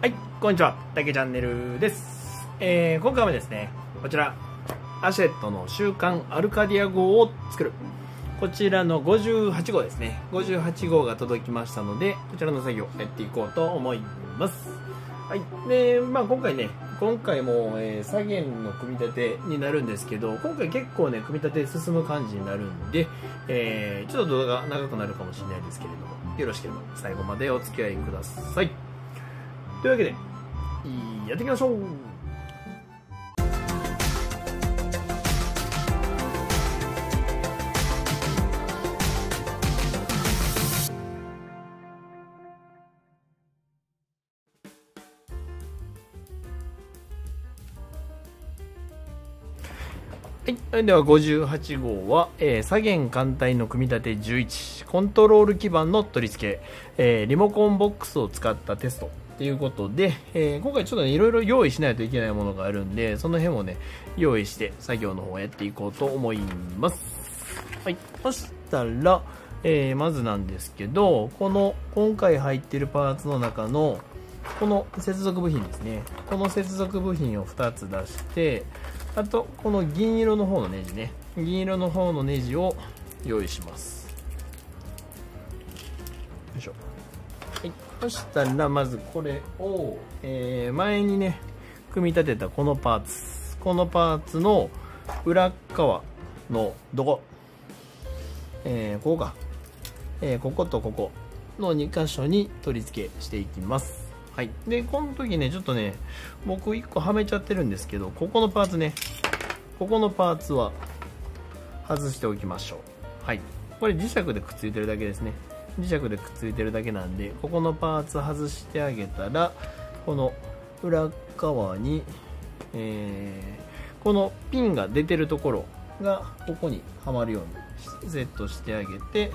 はい、こんにちは、たけチャンネルです。今回はですね、こちらアシェットの週刊アルカディア号を作る、こちらの58号ですね。58号が届きましたので、こちらの作業をやっていこうと思います。はい、で今回も、左舷の組み立てになるんですけど、今回結構ね、組み立て進む感じになるんで、ちょっと動画が長くなるかもしれないですけれども、よろしければ最後までお付き合いください。というわけで、やっていきましょう。はい、では58号は、左舷艦隊の組み立て11、コントロール基板の取り付け、リモコンボックスを使ったテストということで、今回ちょっとね、いろいろ用意しないといけないものがあるんで、その辺をね、用意して作業の方をやっていこうと思います。はい、そしたら、まずなんですけど、この今回入ってるパーツの中のこの接続部品ですね。この接続部品を2つ出して、あとこの銀色の方のネジね。銀色の方のネジを用意します。よいしょ。はい。そしたらまずこれを、前にね、組み立てたこのパーツ。このパーツの裏側のどこ、ここか。こことここの2箇所に取り付けしていきます。はい、でこの時ね、ちょっとね、僕1個はめちゃってるんですけど、ここのパーツね、ここのパーツは外しておきましょう。はい、これ磁石でくっついてるだけですね。磁石でくっついてるだけなんで、ここのパーツ外してあげたら、この裏側に、このピンが出てるところがここにはまるようにセットしてあげて、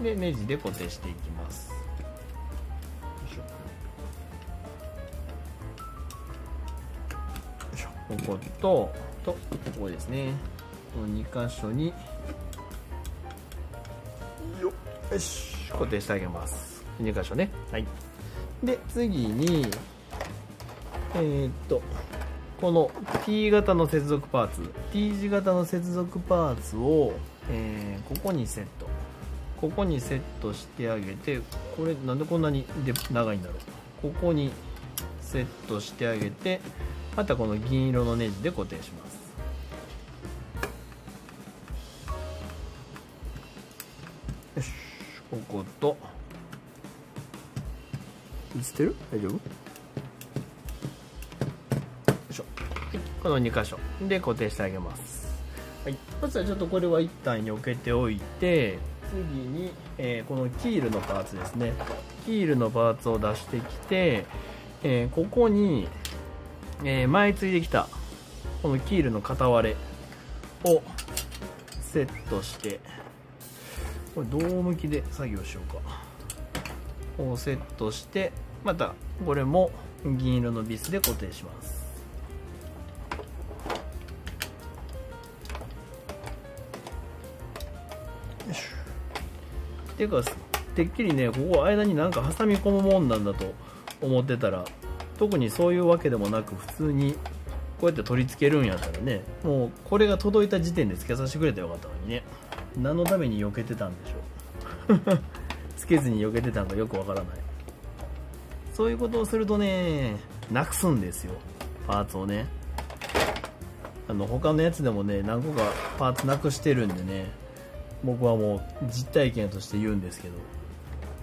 でネジで固定していきます。ここと、ここですね。この2箇所に、よし、固定してあげます。2箇所ね。はい。で、次に、この T 型の接続パーツ、T 字型の接続パーツを、ここにセット。ここにセットしてあげて、これ、なんでこんなに長いんだろう。ここにセットしてあげて、またこの銀色のネジで固定します。よし、ここと映ってる？大丈夫？よいしょ。はい、この2箇所で固定してあげます。はい、まずはちょっとこれは一旦避けておいて、次に、このキールのパーツですね。キールのパーツを出してきて、ここに前ついてきたこのキールの片割れをセットして、これどう向きで作業しようか。こうセットして、またこれも銀色のビスで固定します。よし。てかてっきりね、ここ間になんか挟み込むもんなんだと思ってたら、特にそういうわけでもなく、普通にこうやって取り付けるんやったらね、もうこれが届いた時点でつけさせてくれたらよかったのにね。何のために避けてたんでしょうつけずに避けてたんかよくわからない。そういうことをするとね、なくすんですよ、パーツをね。他のやつでもね、何個かパーツなくしてるんでね、僕はもう実体験として言うんですけど、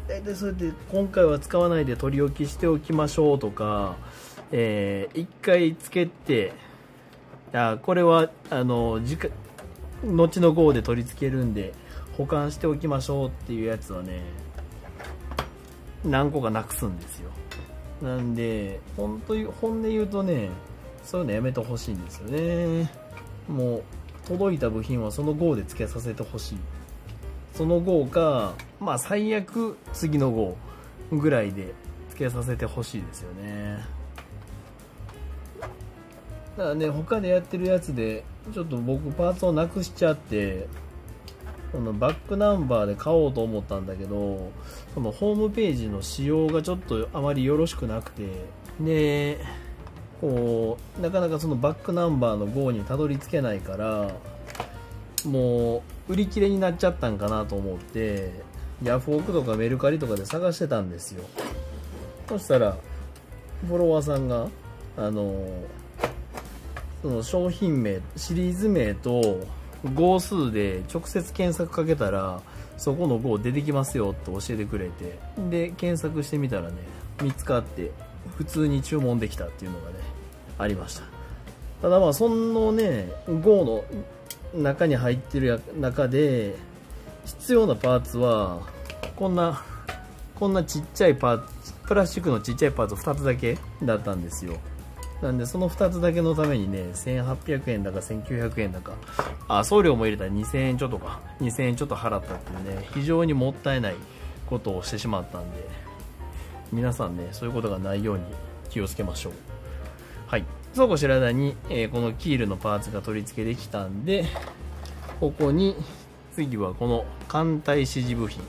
大体それで今回は使わないで取り置きしておきましょうとか、1回つけて、これは後の号で取り付けるんで保管しておきましょうっていうやつはね、何個かなくすんですよ。なんで本音言うとね、そういうのやめてほしいんですよね。もう届いた部品はその号でつけさせてほしい。その号か、まあ最悪次の号ぐらいでつけさせてほしいですよね。だからね、他でやってるやつでちょっと僕パーツをなくしちゃって、このバックナンバーで買おうと思ったんだけど、そのホームページの仕様がちょっとあまりよろしくなくて、でこうなかなかそのバックナンバーの5にたどり着けないから、もう売り切れになっちゃったんかなと思ってヤフオクとかメルカリとかで探してたんですよ。そしたらフォロワーさんがその商品名シリーズ名と号数で直接検索かけたらそこの号出てきますよって教えてくれて、で検索してみたらね見つかって普通に注文できたっていうのがねありました。ただまあそのね号の中に入ってる中で必要なパーツはこんなちっちゃいパーツ、プラスチックのちっちゃいパーツ2つだけだったんですよ。なんでその2つだけのためにね1800円だか1900円だか、あ送料も入れたら2000円ちょっとか2000円ちょっと払ったっていうね、非常にもったいないことをしてしまったんで、皆さんねそういうことがないように気をつけましょう。はい、そうこうしてる間に、このキールのパーツが取り付けできたんで、ここに次はこの艦隊支持部品、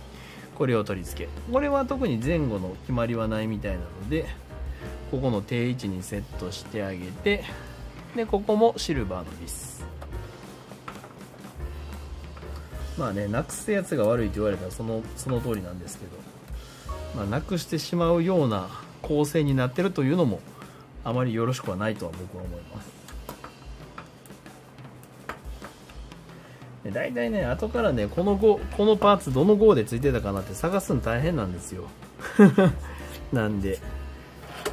これを取り付け、これは特に前後の決まりはないみたいなのでここの定位置にセットしてあげて、でここもシルバーのビス、まあねなくすやつが悪いと言われたらその通りなんですけど、まあ、なくしてしまうような構成になってるというのもあまりよろしくはないとは僕は思います。だいたいね後からねこのパーツどの号でついてたかなって探すの大変なんですよなんで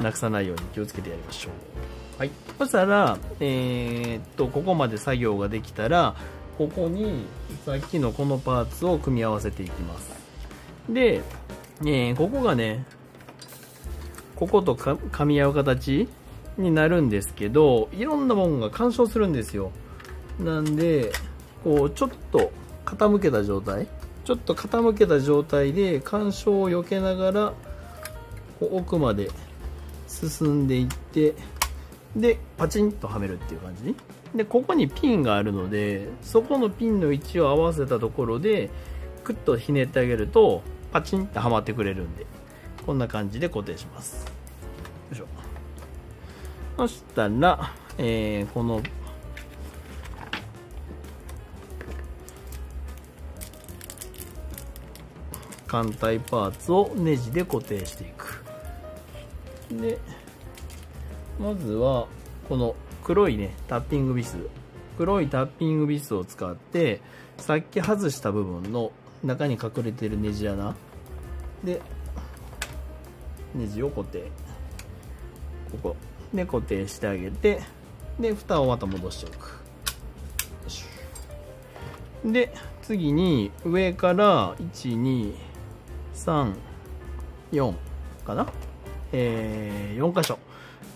なくさないように気をつけてやりましょう。はい、そしたらここまで作業ができたらここにさっきのこのパーツを組み合わせていきます。で、ここがねここと噛み合う形になるんですけど、いろんなものが干渉するんですよ。なんでこうちょっと傾けた状態で干渉を避けながら奥まで進んでいって、でパチンとはめるっていう感じで、ここにピンがあるのでそこのピンの位置を合わせたところでクッとひねってあげるとパチンとはまってくれるんで、こんな感じで固定します。よいしょ。そしたら、この艦隊パーツをネジで固定していく。でまずはこの黒いねタッピングビス、黒いタッピングビスを使ってさっき外した部分の中に隠れてるネジ穴でネジを固定、ここで固定してあげて、で蓋をまた戻しておく。で次に上から1234かな、4箇所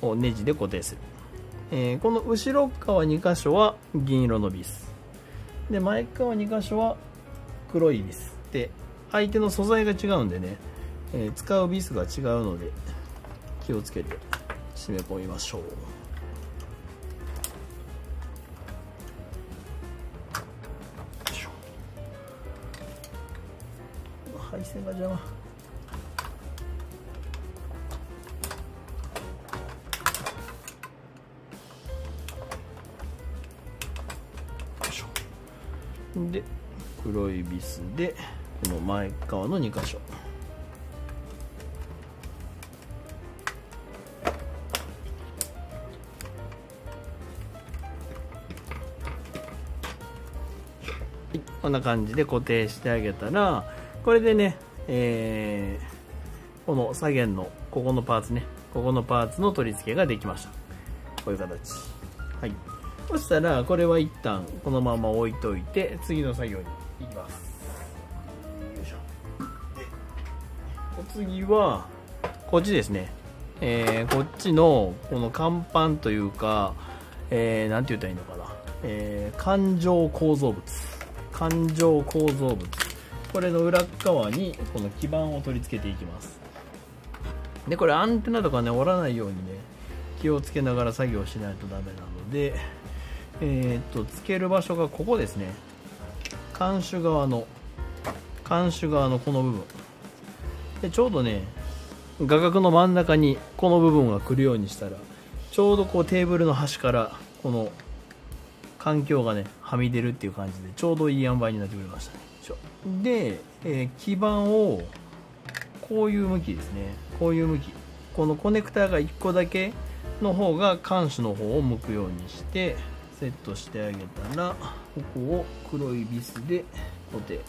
をネジで固定する。この後ろ側2箇所は銀色のビスで、前側2箇所は黒いビスで、相手の素材が違うんでね、使うビスが違うので気をつけて締め込みましょう。配線が邪魔。で黒いビスでこの前側の2箇所、こんな感じで固定してあげたら、これでね、この左舷のここのパーツね、ここのパーツの取り付けができました。こういう形。はい、そしたらこれは一旦このまま置いといて次の作業に行きます。よいしょ。でお次はこっちですね、こっちのこの甲板というか、なんて言ったらいいのかな、環状構造物、これの裏側にこの基板を取り付けていきます。でこれアンテナとかね折らないようにね気をつけながら作業しないとダメなので、つける場所がここですね。艦首側のこの部分でちょうどね画角の真ん中にこの部分が来るようにしたら、ちょうどこうテーブルの端からこの環境がねはみ出るっていう感じでちょうどいい塩梅になってくれましたね。で、基板をこういう向きですね、こういう向き、このコネクタが1個だけの方が艦首の方を向くようにしてセットしてあげたら、ここを黒いビスで固定。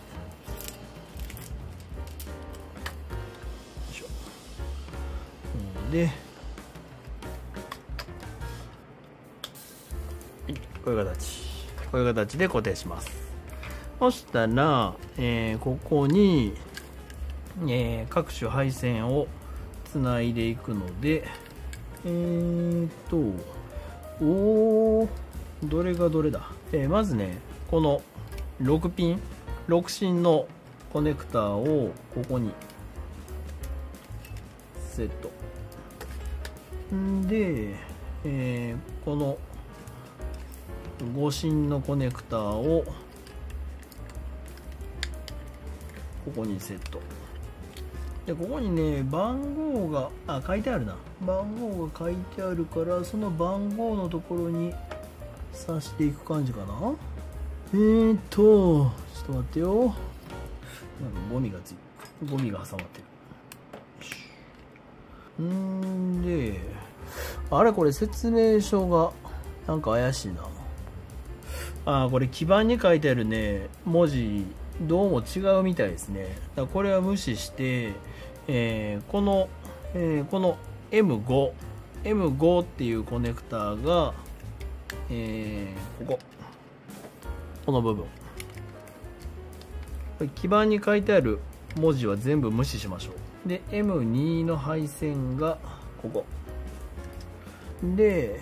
で、こういう形、こういう形で固定します。そしたら、ここに、各種配線をつないでいくので、どれがどれだ、まずねこの6ピン6芯のコネクターをここにセットで、この5芯のコネクターをここにセットで、ここにね番号が書いてあるな、番号が書いてあるから、その番号のところに刺していく感じかな。ちょっと待ってよ、なんかゴミが挟まってる。で、あれこれ説明書がなんか怪しいな。これ基板に書いてあるね文字どうも違うみたいですね。だからこれは無視して、この M5 っていうコネクターが、この部分、基板に書いてある文字は全部無視しましょう。で M2 の配線がここで、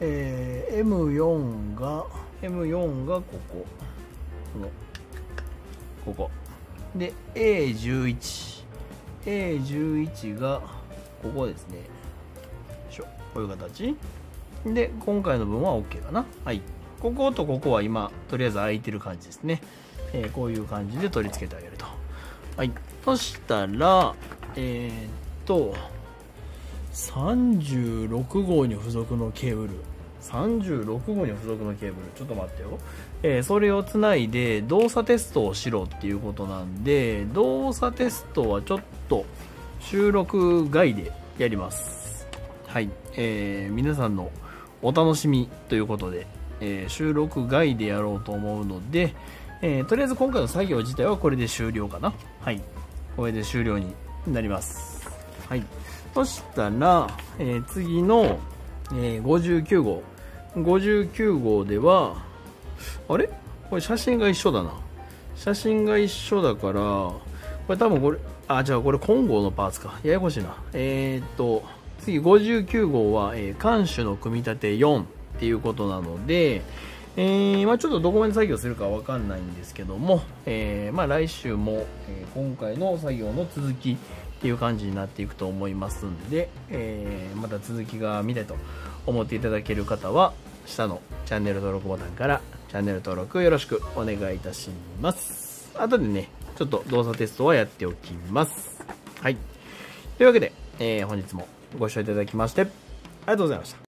M4 がここ、ここで A11 がここですね。こういう形で今回の分は OK かな。はい、こことここは今とりあえず空いてる感じですね。こういう感じで取り付けてあげると。はい、そしたら36号に付属のケーブル、ちょっと待ってよ、それをつないで動作テストをしろっていうことなんで、動作テストはちょっと収録外でやります。はい、皆さんのお楽しみということで、収録外でやろうと思うので、とりあえず今回の作業自体はこれで終了かな。はい、これで終了になります。はい、そしたら、次の、59号、59号ではあれこれ写真が一緒だな、写真が一緒だからこれ多分これじゃあこれ今号のパーツか、ややこしいな。次59号は、艦首の組み立て4っていうことなので、ちょっとどこまで作業するかわかんないんですけども、来週も、今回の作業の続きっていう感じになっていくと思いますんで、また続きが見たいと思っていただける方は下のチャンネル登録ボタンからチャンネル登録よろしくお願いいたします。後でねちょっと動作テストはやっておきます。はい、というわけで、本日もご視聴いただきましてありがとうございました。